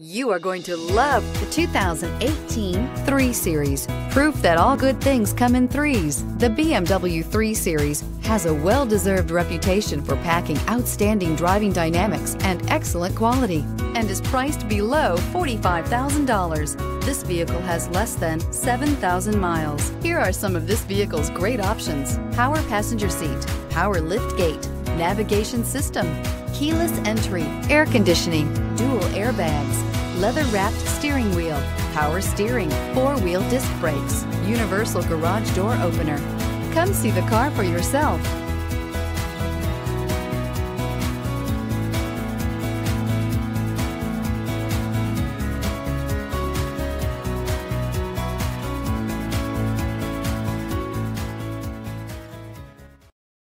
You are going to love the 2018 3 Series. Proof that all good things come in threes. The BMW 3 Series has a well-deserved reputation for packing outstanding driving dynamics and excellent quality, and is priced below $45,000. This vehicle has less than 7,000 miles. Here are some of this vehicle's great options: power passenger seat, power lift gate, navigation system, keyless entry, air conditioning, dual airbags, leather-wrapped steering wheel, power steering, four-wheel disc brakes, universal garage door opener. Come see the car for yourself.